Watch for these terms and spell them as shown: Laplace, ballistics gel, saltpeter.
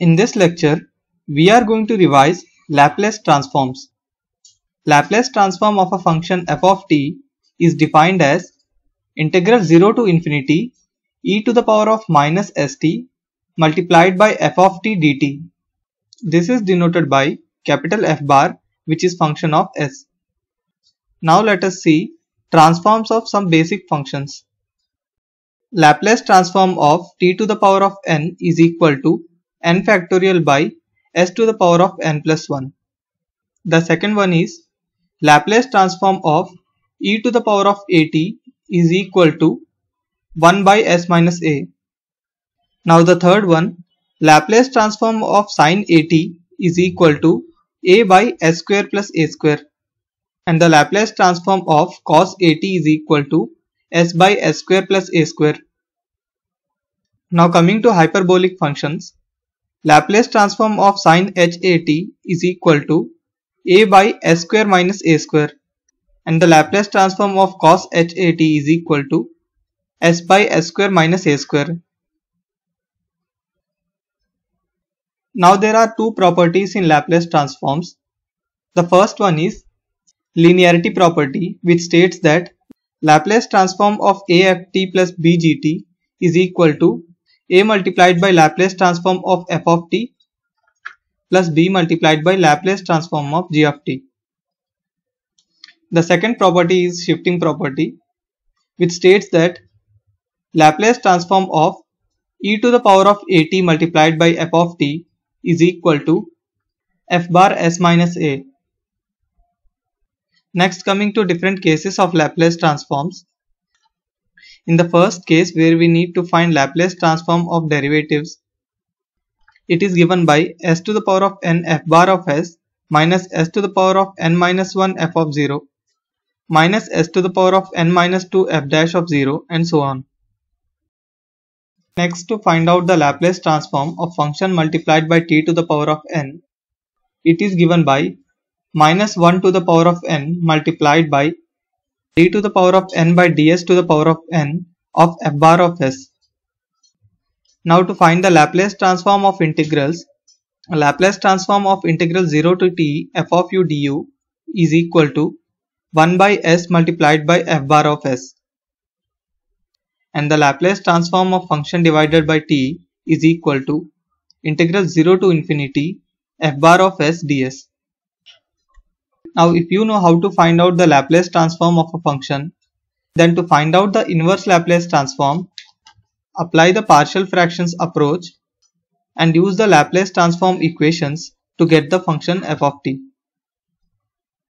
In this lecture, we are going to revise Laplace transforms. Laplace transform of a function f of t is defined as integral 0 to infinity e to the power of minus st multiplied by f of t dt. This is denoted by capital F bar, which is function of s. Now let us see transforms of some basic functions. Laplace transform of t to the power of n is equal to n factorial by s to the power of n plus 1. The second one is Laplace transform of e to the power of at is equal to 1 by s minus a. Now the third one, Laplace transform of sine at is equal to a by s square plus a square. And the Laplace transform of cos at is equal to s by s square plus a square. Now coming to hyperbolic functions. Laplace transform of sin hat is equal to a by s square minus a square, and the Laplace transform of cos hat is equal to s by s square minus a square. Now there are two properties in Laplace transforms. The first one is linearity property, which states that Laplace transform of a f t plus b g t is equal to a multiplied by Laplace transform of f of t plus b multiplied by Laplace transform of g of t. The second property is shifting property, which states that Laplace transform of e to the power of at multiplied by f of t is equal to f bar s minus a. Next, coming to different cases of Laplace transforms. In the first case, where we need to find Laplace transform of derivatives, it is given by s to the power of n f bar of s minus s to the power of n minus 1 f of 0 minus s to the power of n minus 2 f dash of 0 and so on. Next, to find out the Laplace transform of function multiplied by t to the power of n, it is given by minus 1 to the power of n multiplied by d to the power of n by ds to the power of n of f bar of s. Now to find the Laplace transform of integrals, Laplace transform of integral 0 to t f of u du is equal to 1 by s multiplied by f bar of s. And the Laplace transform of function divided by t is equal to integral 0 to infinity f bar of s ds. Now if you know how to find out the Laplace transform of a function, then to find out the inverse Laplace transform, apply the partial fractions approach and use the Laplace transform equations to get the function f of t.